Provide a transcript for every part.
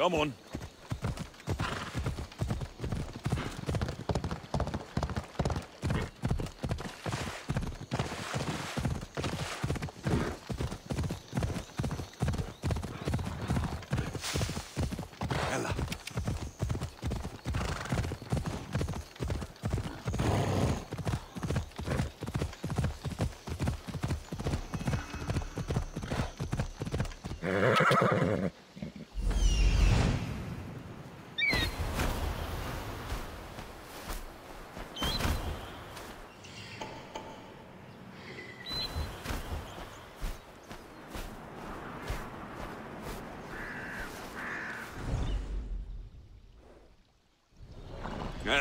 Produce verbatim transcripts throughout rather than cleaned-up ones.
Come on.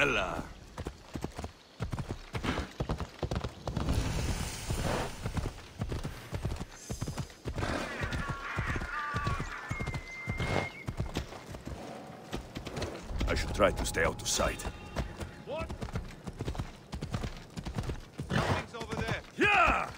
Ella. I should try to stay out of sight. What? Something's over there. Yeah!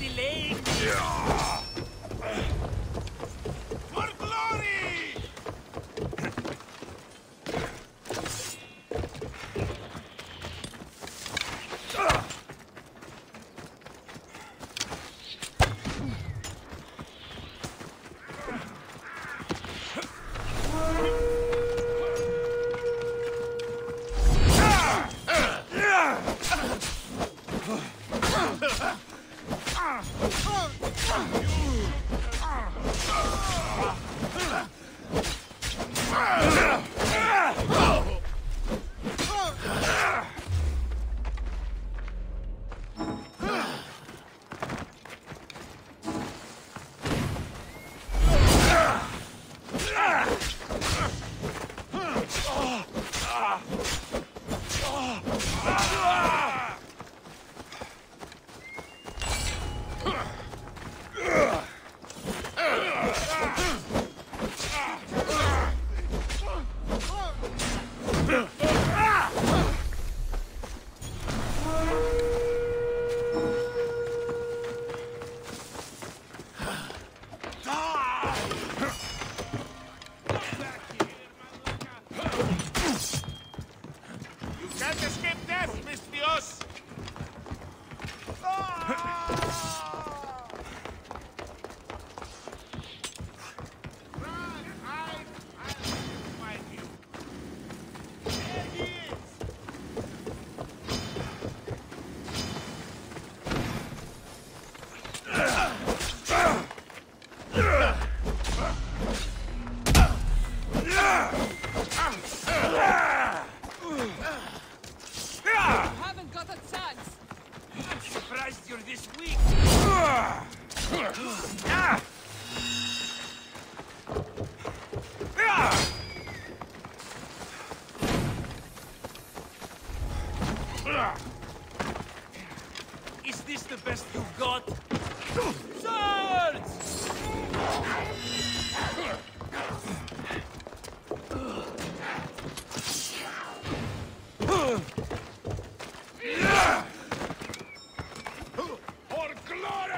Delaying. Yeah. For glory! Is this the best you've got? Swords! For glory!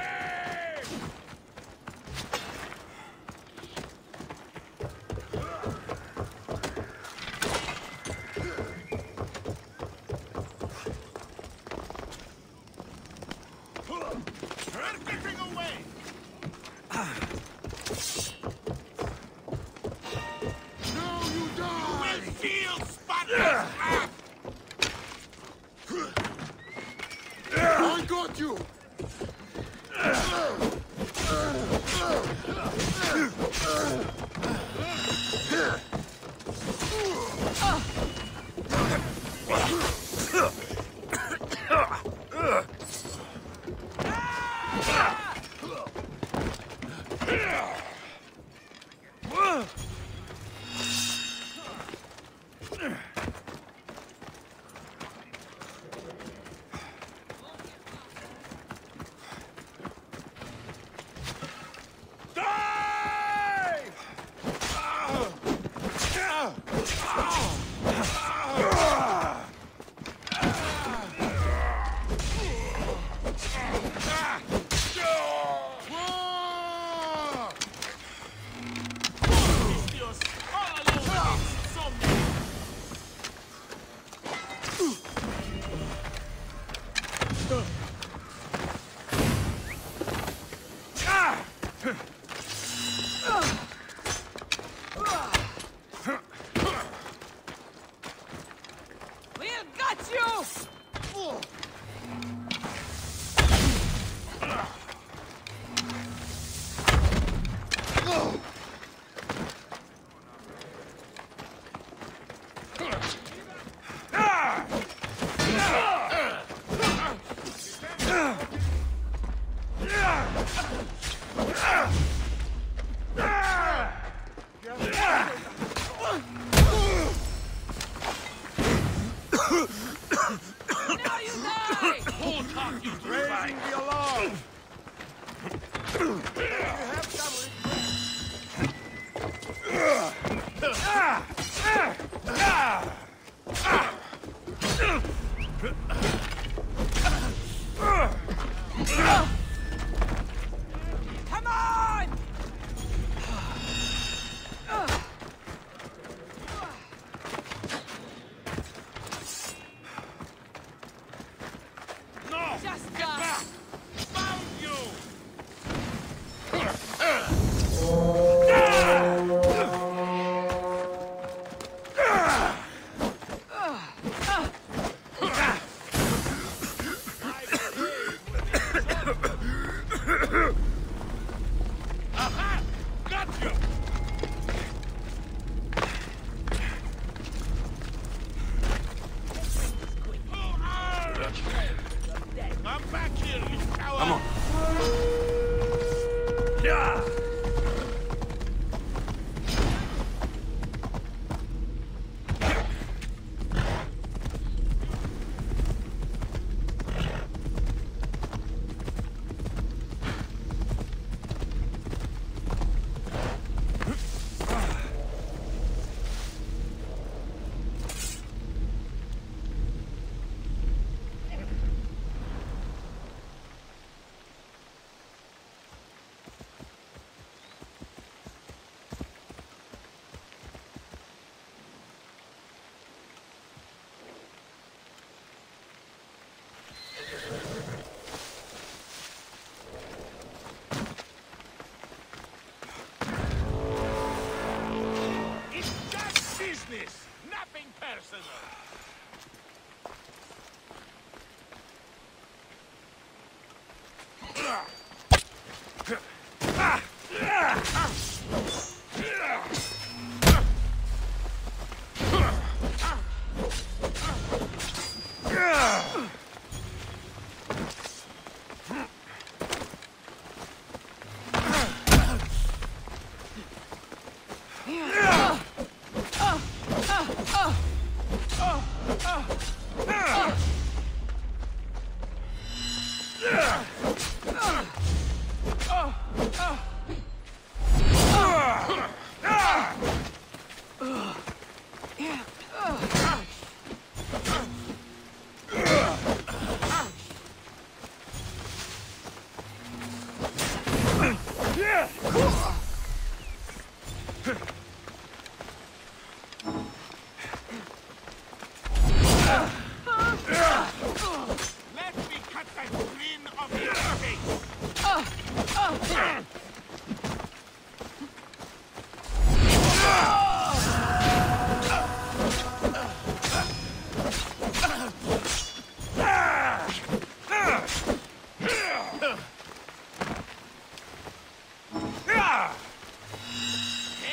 business, nothing personal.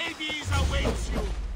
Hades awaits you!